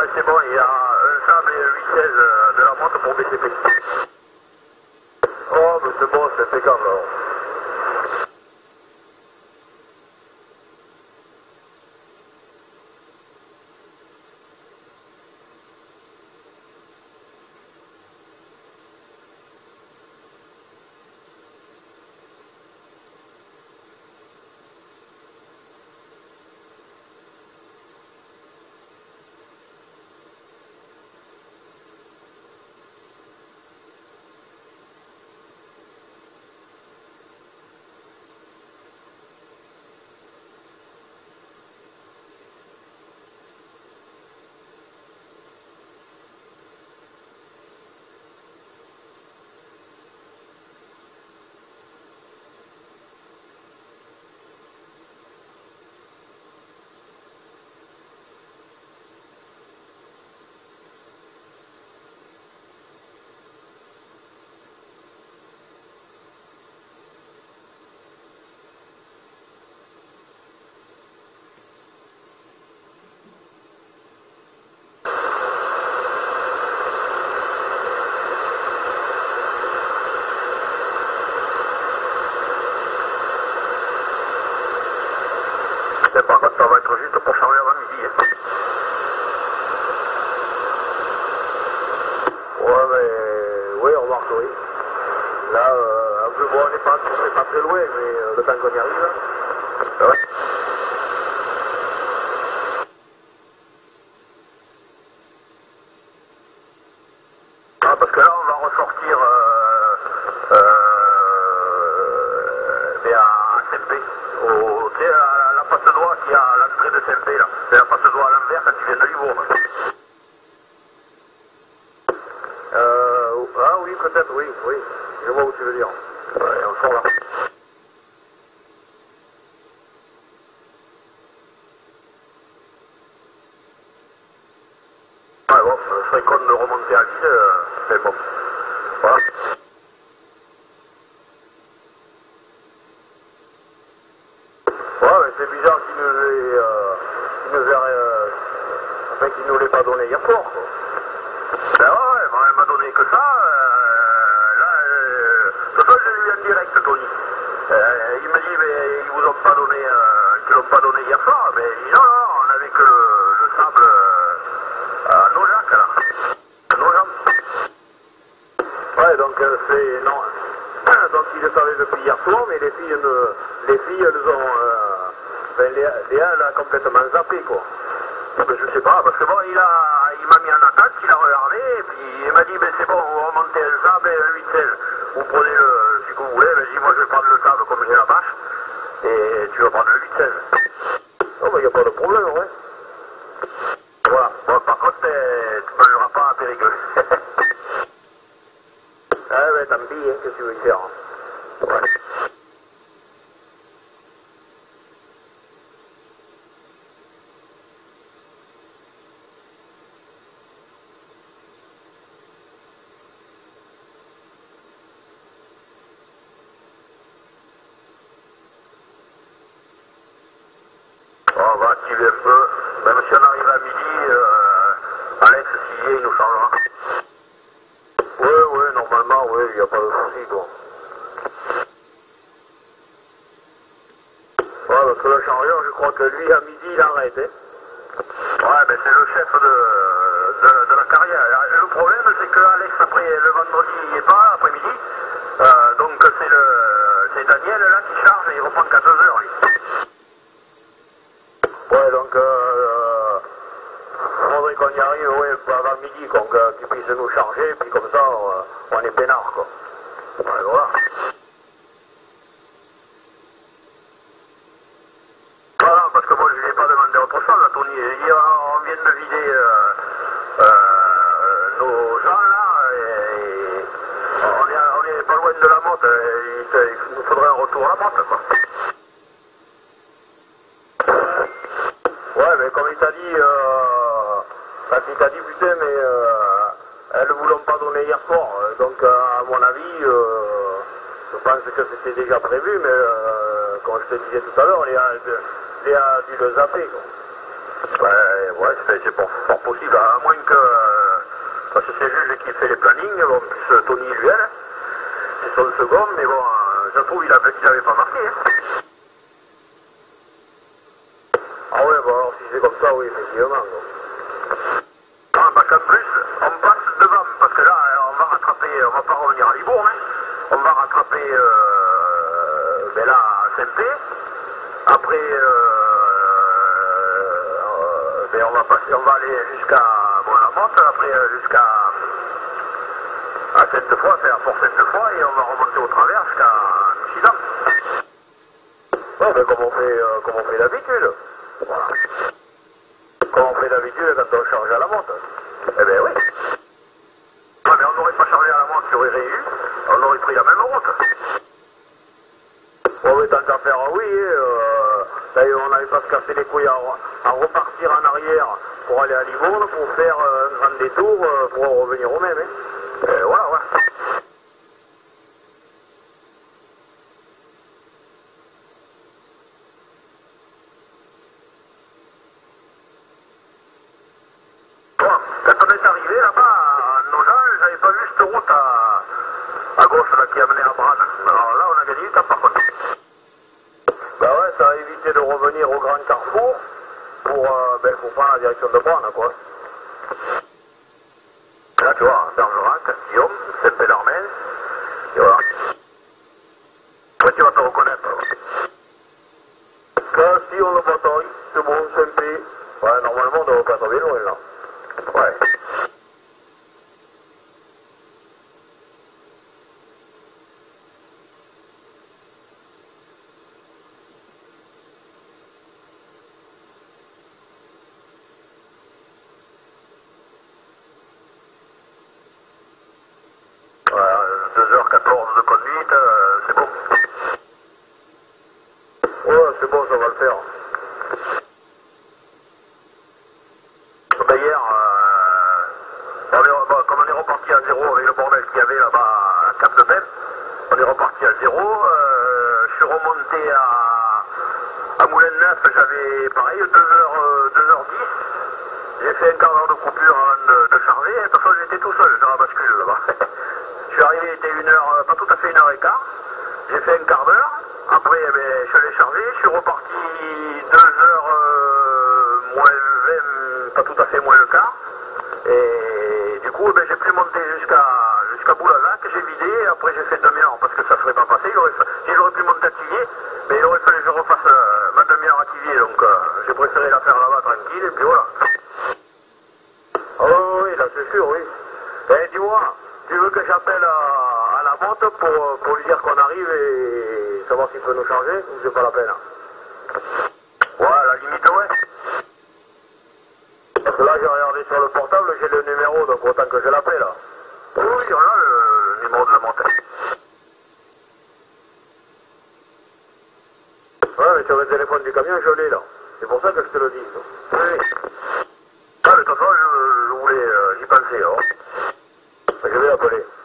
Ouais, c'est bon, il y a un sable et un 8-16 de la montre pour BCP. Oh, mais c'est bon, c'est impeccable alors. Par contre, ça va être juste pour charger avant midi. Ouais, mais... Oui, on remarque, oui. Là, un peu, bon, on n'est pas très loin, mais le temps qu'on y arrive. Hein. Ouais. Ah, parce que là, on va ressortir... mais à CB, au... passe droit qui a l'entrée de CMP là. C'est la passe droit à l'envers quand tu viens de Libourne. Ah oui, peut-être, oui, oui. Je vois où tu veux dire. Ouais, on sort là. Ouais, bon, je serais con de remonter à 10, mais bon. Voilà. C'est bizarre qu'il nous l'ait enfin, qu'il nous l'ait pas donné hier soir, quoi. Ben ouais, ben, elle m'a donné que ça. Là, le seul, je l'ai eu en direct, Tony. Il me dit, mais ils vous ont pas donné, qu'ils l'ont pas donné hier soir. Mais il dit, non, non, on avait que le sable à Nojac, là. Nojac. Ouais, donc c'est... Non. Donc ils le savaient depuis hier soir, mais les filles, elles ont... Ben Léa l'a complètement zappé, quoi. Ben, je sais pas, parce que bon, il m'a mis en attaque, il a regardé, et puis il m'a dit, ben c'est bon, vous remontez le sable et le 8-16. Vous prenez le, si vous voulez, ben je dis, moi je vais prendre le sable comme j'ai la vache, et tu vas prendre le 8-16. Oh, ben il n'y a pas de problème, ouais. Voilà, bon, par contre, tu ne me verras pas à Périgueux. Ah, ben tant pis, hein, que tu veux y faire. Ouais. On va activer un peu, même si on arrive à midi, Alex, s'il il nous changera. Ouais, ouais, normalement, ouais, il n'y a pas de souci, quoi. Ouais, parce que le changeur, je crois que lui, à midi, il arrête, hein. Ouais, mais c'est le chef de la carrière. Le problème, c'est que Alex, après, le vendredi, il n'y est pas, après-midi. Donc, c'est Daniel, là, qui charge et il reprend qu'à 2 heures, lui. Ouais, donc, il faudrait qu'on y arrive, ouais, avant midi, qu'on qu'ils puissent nous charger, puis comme ça, on est peinard, quoi. Ouais, voilà. Voilà, parce que moi, je lui ai pas demandé autre chose, là, Tony. Hier, on vient de vider nos gens, là, et on est pas loin de la motte, il nous faudrait un retour à la motte, quoi. Comme il t'a dit, putain, mais elles ne vous l'ont pas donné hier soir. Donc, à mon avis, je pense que c'était déjà prévu, mais comme je te disais tout à l'heure, Léa a dû le zapper, quoi. Ouais, ouais, c'est fort possible, à moins que... parce que c'est Jules qui fait les plannings, bon, plus Tony Luel, c'est son second, mais bon, je trouve qu'il n'avait pas marqué. Hein. Ah ouais, bon, alors si c'est comme ça, oui, effectivement. Bon. En bac en plus, on passe devant, parce que là, on va rattraper, on va pas revenir à Libourne, hein. On va rattraper, ben là, Saint-Pé, après... mais on va passer, on va aller jusqu'à Bois-la-Motte, après jusqu'à Sainte-Foy, c'est à Fort-Sainte-Foy, et on va remonter au travers jusqu'à Michigan. Ouais, ben comme on fait d'habitude. Voilà. Comme on fait d'habitude quand on charge à la monte. Eh ben oui. Ouais, mais on n'aurait pas chargé à la monte sur IRU, on aurait pris la même route. Bon, mais tant qu'à faire, oui. D'ailleurs, on n'avait pas se casser les couilles à repartir en arrière pour aller à Libourne, pour faire un grand détour, pour revenir au même. Hein. Voilà, voilà. Bon, quand on est arrivé là-bas, à Nogent, j'avais pas vu cette route à gauche là, qui amenait à Branne. Alors là, on a gagné du temps par contre. Ça a évité de revenir au Grand Carrefour pour prendre la direction de Branne, quoi. Là, tu vois, Bergerac, Castillon, Saint-Pé-d'Armen, et voilà. Toi, tu vas te reconnaître. Castillon, le Bataille, c'est bon, Saint-Pé. Ouais, normalement, on ne va pas tomber loin, là. Ouais. J'y pensais, hein. Je vais l'appeler.